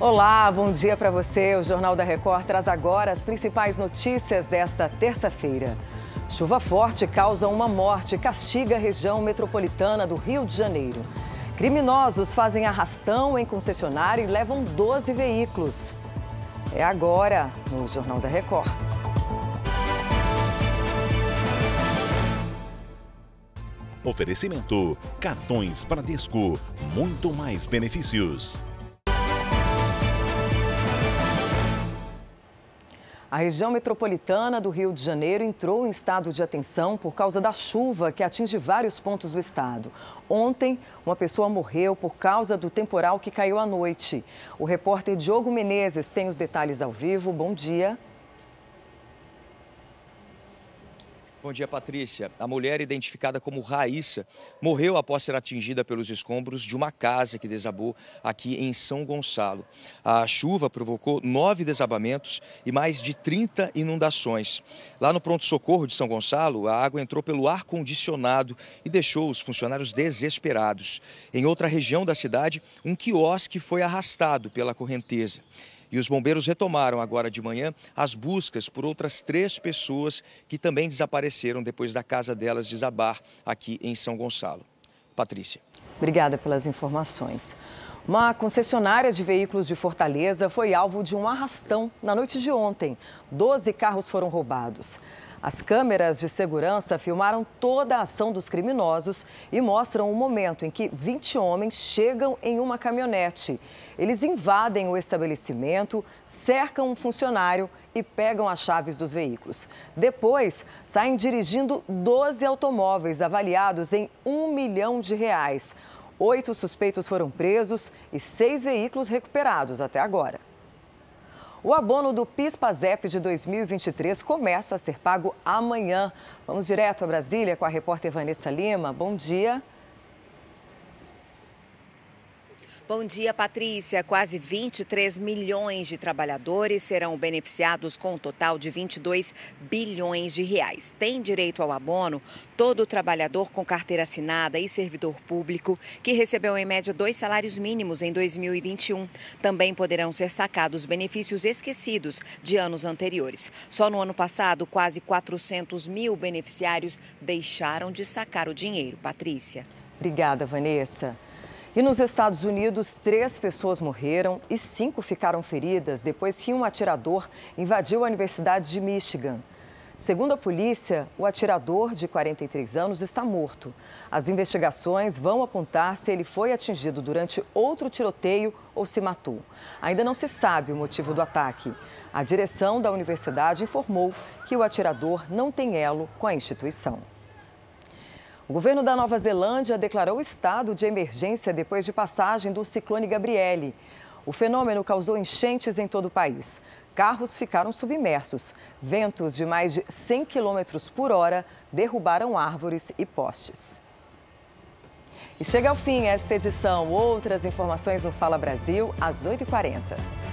Olá, bom dia para você. O Jornal da Record traz agora as principais notícias desta terça-feira. Chuva forte causa uma morte e castiga a região metropolitana do Rio de Janeiro. Criminosos fazem arrastão em concessionária e levam 12 veículos. É agora no Jornal da Record. Oferecimento, cartões Bradesco, muito mais benefícios. A região metropolitana do Rio de Janeiro entrou em estado de atenção por causa da chuva que atinge vários pontos do estado. Ontem, uma pessoa morreu por causa do temporal que caiu à noite. O repórter Diogo Menezes tem os detalhes ao vivo. Bom dia. Bom dia, Patrícia. A mulher, identificada como Raíssa, morreu após ser atingida pelos escombros de uma casa que desabou aqui em São Gonçalo. A chuva provocou 9 desabamentos e mais de 30 inundações. Lá no pronto-socorro de São Gonçalo, a água entrou pelo ar-condicionado e deixou os funcionários desesperados. Em outra região da cidade, um quiosque foi arrastado pela correnteza. E os bombeiros retomaram agora de manhã as buscas por outras 3 pessoas que também desapareceram depois da casa delas desabar aqui em São Gonçalo. Patrícia. Obrigada pelas informações. Uma concessionária de veículos de Fortaleza foi alvo de um arrastão na noite de ontem. 12 carros foram roubados. As câmeras de segurança filmaram toda a ação dos criminosos e mostram o momento em que 20 homens chegam em uma caminhonete. Eles invadem o estabelecimento, cercam um funcionário e pegam as chaves dos veículos. Depois, saem dirigindo 12 automóveis avaliados em R$1 milhão. 8 suspeitos foram presos e 6 veículos recuperados até agora. O abono do PIS-PASEP de 2023 começa a ser pago amanhã. Vamos direto a Brasília com a repórter Vanessa Lima. Bom dia. Bom dia, Patrícia. Quase 23 milhões de trabalhadores serão beneficiados com um total de R$22 bilhões. Tem direito ao abono todo trabalhador com carteira assinada e servidor público que recebeu em média 2 salários mínimos em 2021. Também poderão ser sacados benefícios esquecidos de anos anteriores. Só no ano passado, quase 400 mil beneficiários deixaram de sacar o dinheiro. Patrícia. Obrigada, Vanessa. E nos Estados Unidos, 3 pessoas morreram e 5 ficaram feridas depois que um atirador invadiu a Universidade de Michigan. Segundo a polícia, o atirador, de 43 anos, está morto. As investigações vão apontar se ele foi atingido durante outro tiroteio ou se matou. Ainda não se sabe o motivo do ataque. A direção da universidade informou que o atirador não tem elo com a instituição. O governo da Nova Zelândia declarou estado de emergência depois de passagem do ciclone Gabrielle. O fenômeno causou enchentes em todo o país. Carros ficaram submersos. Ventos de mais de 100 km por hora derrubaram árvores e postes. E chega ao fim esta edição. Outras informações no Fala Brasil, às 8h40.